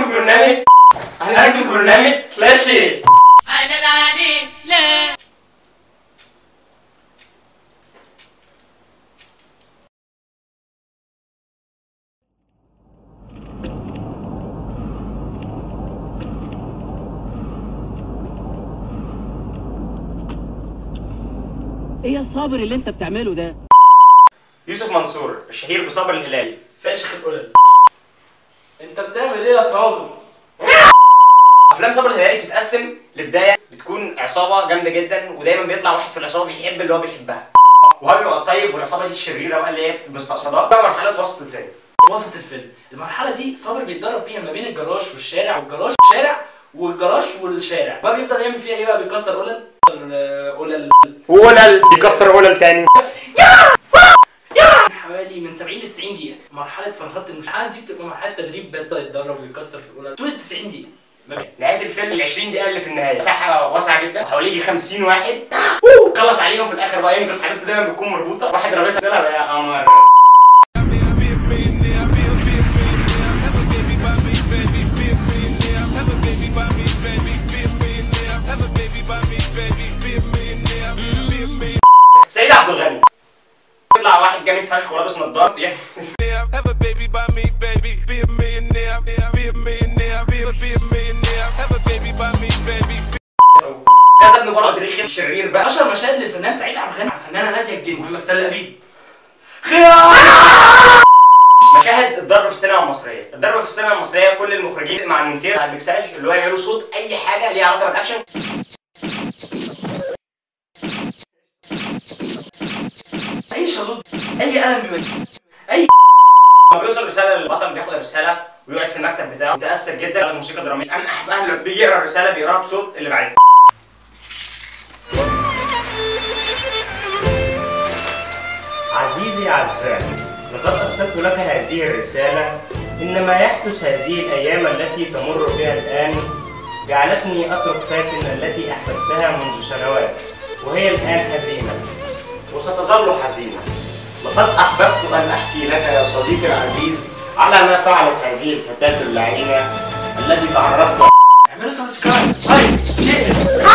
لكم في برنامج اهلا بكم في برنامج لا شيء. انا العليم لا ايه الصبر اللي انت بتعمله ده؟ يوسف منصور الشهير بصبر الهلال فاشخ القلل. انت بتعمل ايه يا صابر؟ افلام صبر الهلال بتتقسم لبدايه بتكون عصابه جامده جدا، ودايما بيطلع واحد في العصابه بيحب اللي هو بيحبها، وهو بيبقى الطيب والعصابه دي الشريره بقى اللي هي مستقصداه. ده مرحله وسط الفيلم. وسط الفيلم المرحله دي صابر بيتدرب فيها ما بين الجراج والشارع والجراج والشارع والجراج والشارع، بقى بيفضل يعمل فيها ايه بقى؟ بيكسر قلل بيكسر قلل تاني حوالي من 70 ل 90 دقيقة. مرحلة فرخات المشاحنة دي بتبقى مرحلة تدريب بس، يتدرب ويكسر في القلل طول 90 دقيقة. نهاية الفيلم ال 20 دقيقة اللي في النهاية مساحة واسعة جدا، حوالي 50 واحد خلص عليهم في الآخر بقى ينقص حبيبته دايما بتكون مربوطة، واحد رابطها سيرها بقى يا قمر. سيد عبد الغني يطلع واحد جامد فشخ ولابس نضاره جسد مباراه دريخي الشرير بقى. اشهر مشاهد للفنان سعيد عبد الغني على الفنانه ناديه الجندي محمد فتحي الأبيب. مشاهد الضرب في السينما المصريه، الضرب في السينما المصريه كل المخرجين مع المونتير على المكساج اللي هو يعملوا صوت اي حاجه ليها علاقه بالاكشن. اي شلوط اي قلم بيمد اي لما بيوصل رساله للبطل بياخد الرساله ويقعد في المكتب بتاعه متاثر جدا بالموسيقى الدراميه. انقح بقى اللي بيجي يقرا الرساله بيقراها بصوت اللي بعدها. عزيزي عزام، لقد ارسلت لك هذه الرساله. ان ما يحدث هذه الايام التي تمر بها الان جعلتني اترك فاتن التي احببتها منذ سنوات، وهي الان حزينه وستظل حزينة. لقد أحببت أن أحكي لك يا صديقي العزيز على ما فعلت هذه الفتاة اللعينة التي تعرفت. اعملوا سبسكرايب.